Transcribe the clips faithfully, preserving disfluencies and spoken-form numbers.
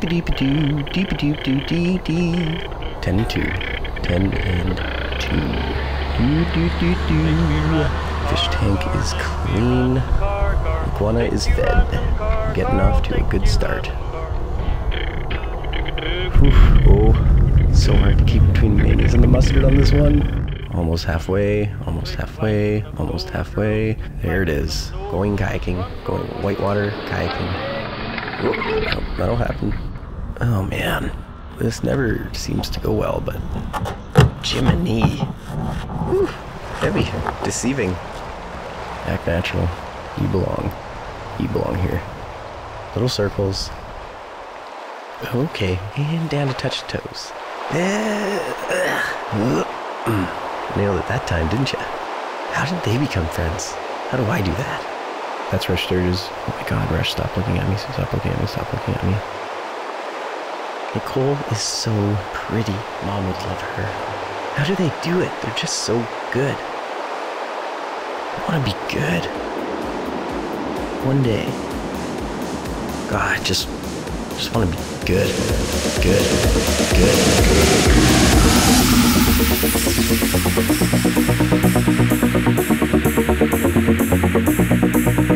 deep deep doo deep deep doo dee dee. Ten and two. Ten and two. Doo doo doo doo. Fish tank is clean. Iguana is fed. Getting off to a good start. Oof, oh, so hard to keep between mayonnaise and the mustard on this one. Almost halfway, almost halfway, almost halfway. There it is. Going kayaking, going whitewater kayaking. Whoop, nope, that'll happen. Oh man, this never seems to go well, but Jiminy. Whew, heavy, deceiving. Act natural, you belong. You belong here. Little circles. Okay, and down to touch the toes. Nailed it that time, didn't you? How did they become friends? How do I do that? That's Rush Sturges. Oh my god, Rush, stop looking at me. Stop looking at me. Stop looking at me. Nicole is so pretty. Mom would love her. How do they do it? They're just so good. I want to be good. One day. God, I just, just want to be good. Good. Good. Good.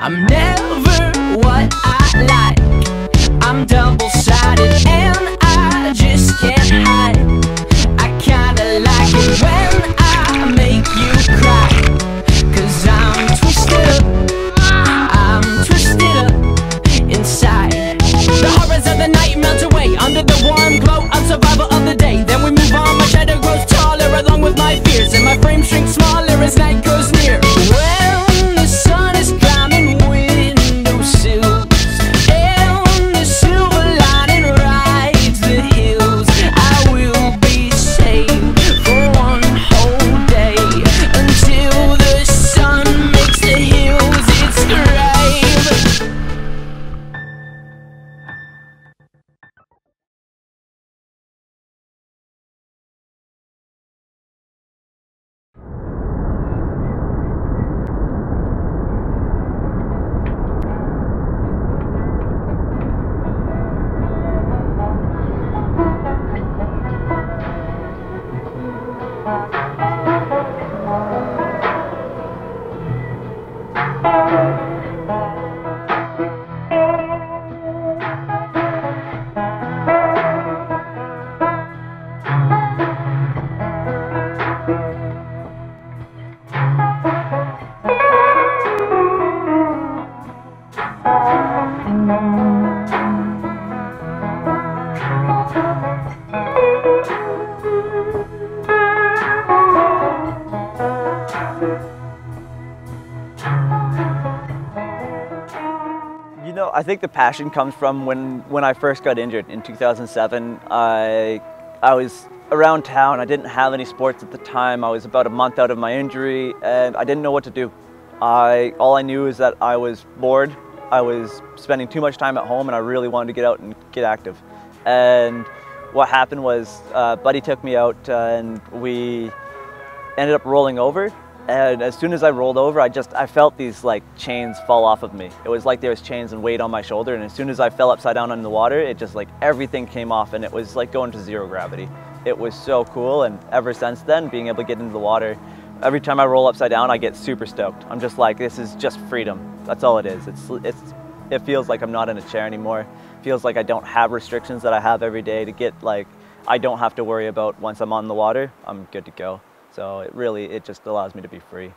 I'm never what I like. I'm double-sided and I just can't hide it. I kinda like it when I make you cry, 'cause I'm twisted up, I'm twisted up inside. The horrors of the night melt away under the warm glow of survival of the day. Then we move on, my shadow grows taller along with my fears, and my frame shrinks smaller as night goes near. I think the passion comes from when, when I first got injured in two thousand seven. I, I was around town. I didn't have any sports at the time. I was about a month out of my injury and I didn't know what to do. I, all I knew is that I was bored. I was spending too much time at home and I really wanted to get out and get active. And what happened was uh, Buddy took me out and we ended up rolling over. And as soon as I rolled over, I just, I felt these like chains fall off of me. It was like there was chains and weight on my shoulder. And as soon as I fell upside down in the water, it just like everything came off and it was like going to zero gravity. It was so cool. And ever since then, being able to get into the water, every time I roll upside down, I get super stoked. I'm just like, this is just freedom. That's all it is. It's, it's, it feels like I'm not in a chair anymore. It feels like I don't have restrictions that I have every day to get like, I don't have to worry about once I'm on the water, I'm good to go. So it really, it just allows me to be free.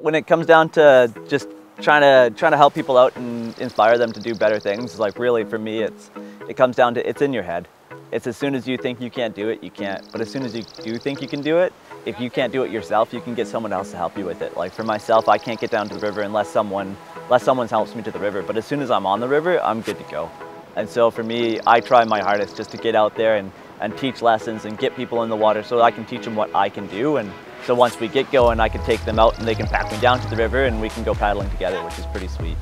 When it comes down to just trying to, trying to help people out and inspire them to do better things, like really for me, it's, it comes down to it's in your head. It's as soon as you think you can't do it, you can't. But as soon as you do think you can do it, if you can't do it yourself, you can get someone else to help you with it. Like for myself, I can't get down to the river unless someone, unless someone helps me to the river. But as soon as I'm on the river, I'm good to go. And so for me, I try my hardest just to get out there and, and teach lessons and get people in the water so I can teach them what I can do. And so once we get going, I can take them out and they can pack me down to the river and we can go paddling together, which is pretty sweet.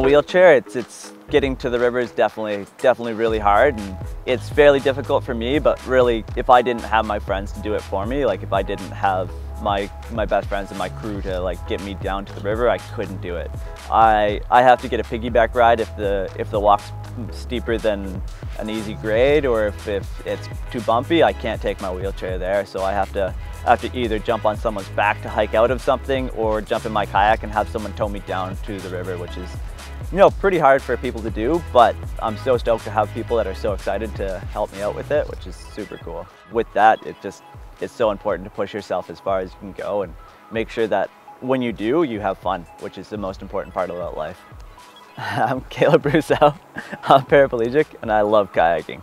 Wheelchair, it's it's getting to the river is definitely definitely really hard, and it's fairly difficult for me. But really, if I didn't have my friends to do it for me, like if I didn't have my my best friends and my crew to like get me down to the river, I couldn't do it. I I have to get a piggyback ride if the if the walk's steeper than an easy grade, or if if it's too bumpy, I can't take my wheelchair there. So I have to. I have to either jump on someone's back to hike out of something or jump in my kayak and have someone tow me down to the river, which is, you know, pretty hard for people to do, but I'm so stoked to have people that are so excited to help me out with it, which is super cool. With that, it just, it's so important to push yourself as far as you can go and make sure that when you do, you have fun, which is the most important part about life. I'm Caleb Russo, I'm paraplegic, and I love kayaking.